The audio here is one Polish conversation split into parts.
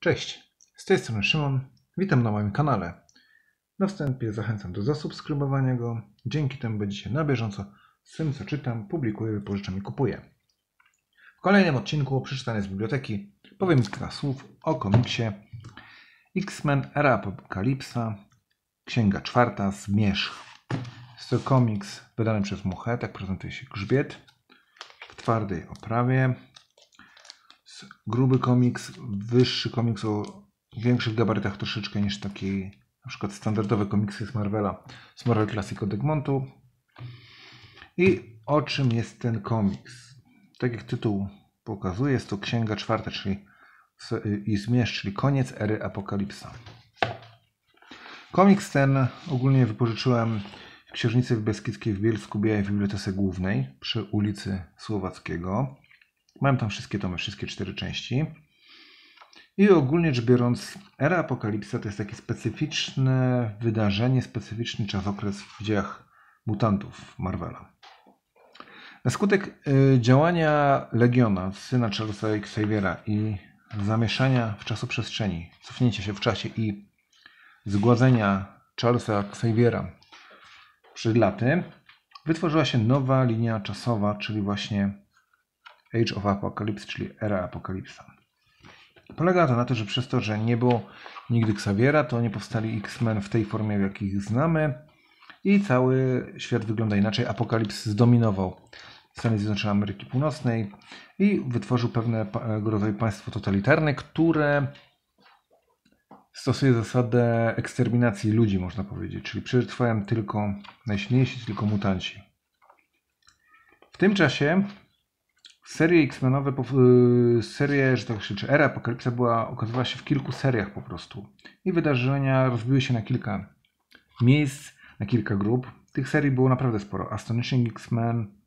Cześć, z tej strony Szymon, witam na moim kanale. Na wstępie zachęcam do zasubskrybowania go, dzięki temu będziecie na bieżąco z tym, co czytam, publikuję, wypożyczam i kupuję. W kolejnym odcinku przeczytane z biblioteki powiem kilka słów o komiksie X-Men Era Apocalypse, księga czwarta, Zmierzch. Jest to komiks wydany przez Muchę, tak prezentuje się grzbiet, w twardej oprawie. Gruby komiks, wyższy komiks o większych gabarytach troszeczkę niż taki na przykład standardowe komiksy z Marvela, z Marvel Classic od Egmontu. I o czym jest ten komiks? Tak jak tytuł pokazuje, jest to księga czwarta, czyli Zmierzch, czyli koniec ery Apokalipsa. Komiks ten ogólnie wypożyczyłem w Księżnicy Beskidzkiej w Bielsku Białej w Bibliotece Głównej przy ulicy Słowackiego. Mam tam wszystkie tomy, wszystkie 4 części. I ogólnie rzecz biorąc, Era Apokalipsa to jest takie specyficzne wydarzenie, specyficzny czasokres w dziejach mutantów Marvela. Na skutek działania Legiona, syna Charlesa Xaviera i zamieszania w czasoprzestrzeni, cofnięcia się w czasie i zgładzenia Charlesa Xaviera przed laty, wytworzyła się nowa linia czasowa, czyli właśnie Age of Apocalypse, czyli Era Apokalipsa. Polega to na tym, że przez to, że nie było nigdy Xaviera, to nie powstali X-Men w tej formie, w jakiej ich znamy i cały świat wygląda inaczej. Apokalips zdominował Stany Zjednoczone Ameryki Północnej i wytworzył pewnego rodzaju państwo totalitarne, które stosuje zasadę eksterminacji ludzi, można powiedzieć, czyli przetrwają tylko najsilniejsi, tylko mutanci. W tym czasie serie X-Menowe, serie, że tak się czy Era Apokalipsa okazywała się w kilku seriach po prostu. I wydarzenia rozbiły się na kilka miejsc, na kilka grup. Tych serii było naprawdę sporo. Astonishing X-Men,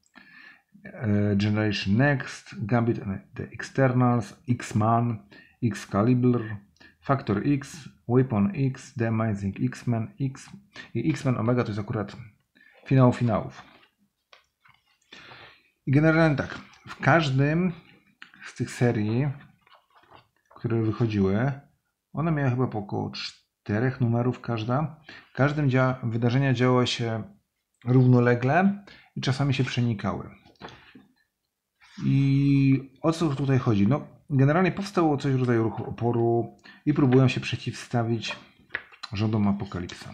Generation Next, Gambit and The Externals, X-Man, Excalibur, Factor X, Weapon X, The Amazing X-Men, X i X-Men Omega to jest akurat finał finałów. I generalnie tak. W każdym z tych serii, które wychodziły, one miały chyba około 4 numerów każda. W każdym wydarzenia działy się równolegle i czasami się przenikały. I o co tutaj chodzi? No, generalnie powstało coś w rodzaju ruchu oporu i próbują się przeciwstawić rządom Apokalipsa.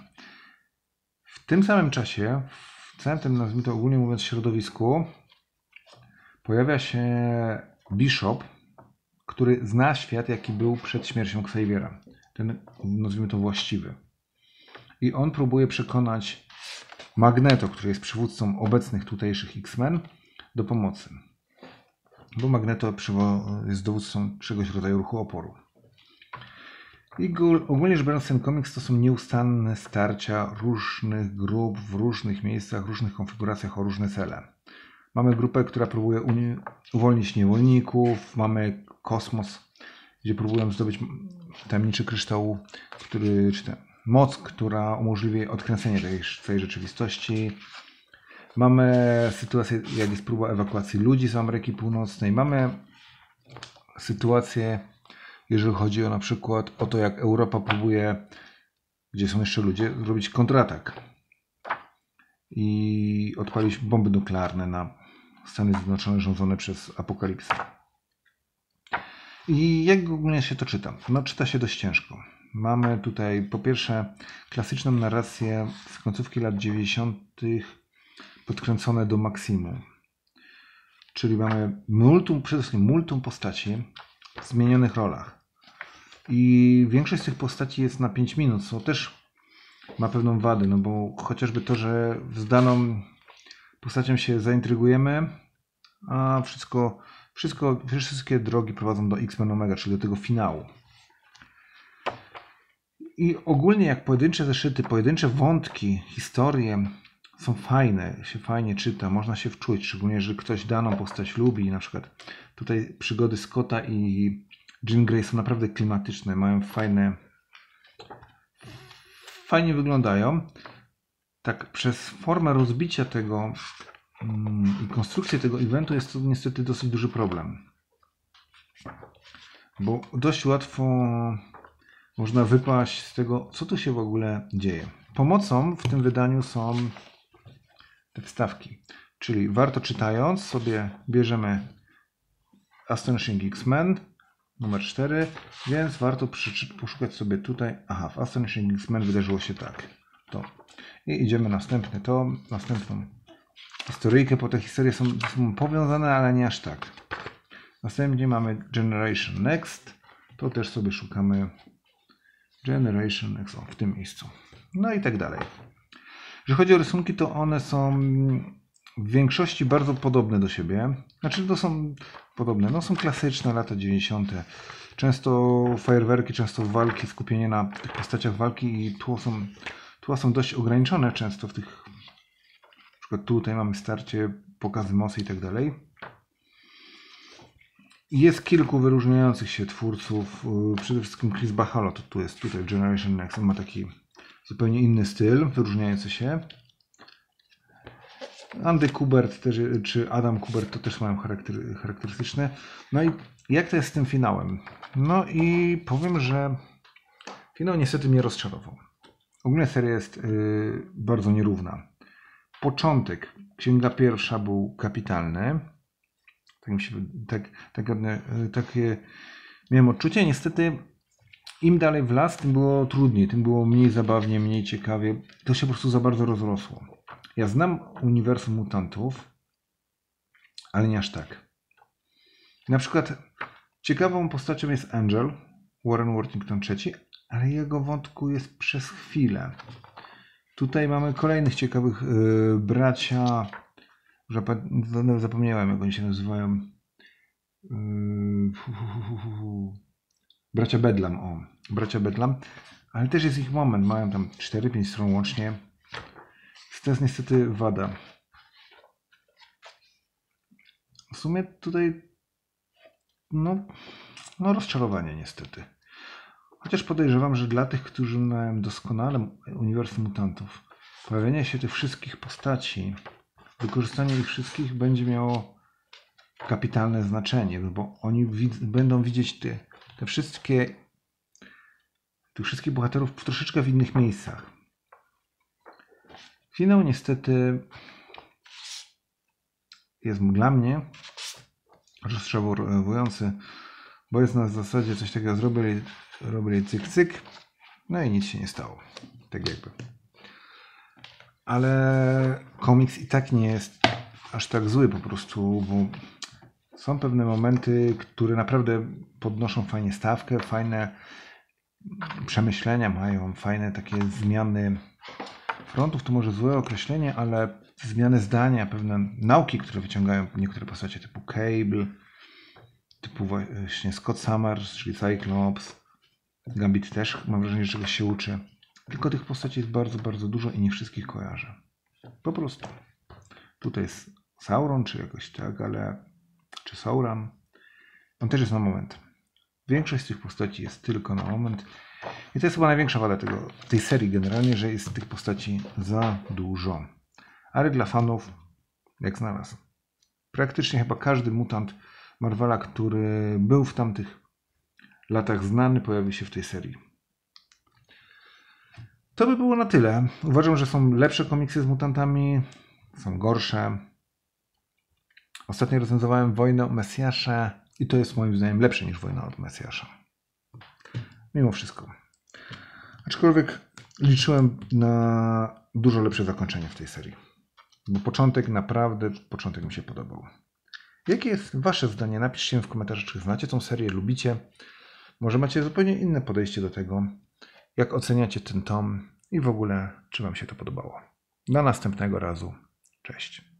W tym samym czasie, w całym tym, nazwijmy to ogólnie mówiąc, środowisku, pojawia się Bishop, który zna świat, jaki był przed śmiercią Xaviera. Ten, nazwijmy to, właściwy. I on próbuje przekonać Magneto, który jest przywódcą obecnych tutejszych X-Men, do pomocy. Bo Magneto jest dowódcą czegoś rodzaju ruchu oporu. I ogólnie rzecz biorąc, ten komiks to są nieustanne starcia różnych grup, w różnych miejscach, różnych konfiguracjach o różne cele. Mamy grupę, która próbuje uwolnić niewolników, mamy kosmos, gdzie próbują zdobyć tajemniczy kryształ, moc, która umożliwi odkręcenie tej całej rzeczywistości. Mamy sytuację, jak jest próba ewakuacji ludzi z Ameryki Północnej. Mamy sytuację, jeżeli chodzi o na przykład o to, jak Europa próbuje, gdzie są jeszcze ludzie, zrobić kontratak i odpalić bomby nuklearne na Stany Zjednoczone rządzone przez Apokalipsę. I jak ogólnie się to czyta? No, czyta się dość ciężko. Mamy tutaj po pierwsze klasyczną narrację z końcówki lat 90. podkręcone do maksimum. Czyli mamy przede wszystkim multum postaci w zmienionych rolach. I większość z tych postaci jest na 5 minut, co też ma pewną wadę, no bo chociażby to, że z daną postacią się zaintrygujemy, a wszystkie drogi prowadzą do X-Men Omega, czyli do tego finału. I ogólnie jak pojedyncze zeszyty, pojedyncze wątki, historie są fajne, się fajnie czyta, można się wczuć, szczególnie jeżeli ktoś daną postać lubi. Na przykład tutaj przygody Scotta i Jean Grey są naprawdę klimatyczne, mają fajnie wyglądają. Tak przez formę rozbicia tego i konstrukcję tego eventu jest to niestety dosyć duży problem. Bo dość łatwo można wypaść z tego, co tu się w ogóle dzieje. Pomocą w tym wydaniu są te wstawki. Czyli warto czytając sobie bierzemy Astonishing X-Men numer 4, więc warto poszukać sobie tutaj. Aha, w Astonishing X-Men wydarzyło się tak. To. I idziemy następny tom, następną historyjkę, bo te historie są powiązane, ale nie aż tak. Następnie mamy Generation Next. To też sobie szukamy Generation Next w tym miejscu. No i tak dalej. Jeżeli chodzi o rysunki, to one są w większości bardzo podobne do siebie. Znaczy to są podobne. No są klasyczne lata 90. Często fajerwerki, często walki, skupienie na tych postaciach walki i tła są dość ograniczone często w tych. Na przykład tutaj mamy starcie, pokazy mocy i tak dalej. Jest kilku wyróżniających się twórców. Przede wszystkim Chris Bachalo, to tu jest tutaj Generation Next. On ma taki zupełnie inny styl, wyróżniający się. Andy Kubert też, czy Adam Kubert, to też mają charakterystyczne. No i jak to jest z tym finałem? No i powiem, że finał niestety mnie rozczarował. Ogólnie seria jest bardzo nierówna. Początek, księga pierwsza był kapitalny. Takie miałem odczucie. Niestety im dalej w las, tym było trudniej, tym było mniej zabawnie, mniej ciekawie. To się po prostu za bardzo rozrosło. Ja znam uniwersum mutantów, ale nie aż tak. Na przykład ciekawą postacią jest Angel, Warren Worthington III, ale jego wątku jest przez chwilę. Tutaj mamy kolejnych ciekawych bracia, zapomniałem jak oni się nazywają. Bracia Bedlam, o. Bracia Bedlam, ale też jest ich moment, mają tam 4-5 stron łącznie. To jest niestety wada. W sumie tutaj no rozczarowanie niestety. Chociaż podejrzewam, że dla tych, którzy mają doskonale uniwersum mutantów, pojawienie się tych wszystkich postaci, wykorzystanie ich wszystkich będzie miało kapitalne znaczenie, bo oni będą widzieć tych wszystkich bohaterów w troszeczkę w innych miejscach. Finał niestety jest dla mnie rozczarowujący, bo jest na zasadzie coś takiego, robili cyk cyk, no i nic się nie stało, tak jakby. Ale komiks i tak nie jest aż tak zły po prostu, bo są pewne momenty, które naprawdę podnoszą fajnie stawkę, fajne przemyślenia mają, fajne takie zmiany frontów, to może złe określenie, ale zmiany zdania, pewne nauki, które wyciągają niektóre postacie typu Cable, typu właśnie Scott Summers, czyli Cyclops, Gambit też, mam wrażenie, że czegoś się uczy. Tylko tych postaci jest bardzo, bardzo dużo i nie wszystkich kojarzę. Po prostu. Tutaj jest Sauron, czy jakoś tak, ale czy Sauron. On też jest na moment. Większość z tych postaci jest tylko na moment. I to jest chyba największa wada tej serii generalnie, że jest tych postaci za dużo. Ale dla fanów, jak znalazł. Praktycznie chyba każdy mutant Marvela, który był w tamtych latach znany, pojawi się w tej serii. To by było na tyle. Uważam, że są lepsze komiksy z mutantami, są gorsze. Ostatnio recenzowałem Wojnę o Mesjasza i to jest moim zdaniem lepsze niż Wojna od Mesjasza. Mimo wszystko. Aczkolwiek liczyłem na dużo lepsze zakończenie w tej serii. Bo początek mi się podobał. Jakie jest wasze zdanie? Napiszcie w komentarzach, czy znacie tą serię, lubicie. Może macie zupełnie inne podejście do tego. Jak oceniacie ten tom i w ogóle, czy wam się to podobało. Do następnego razu. Cześć.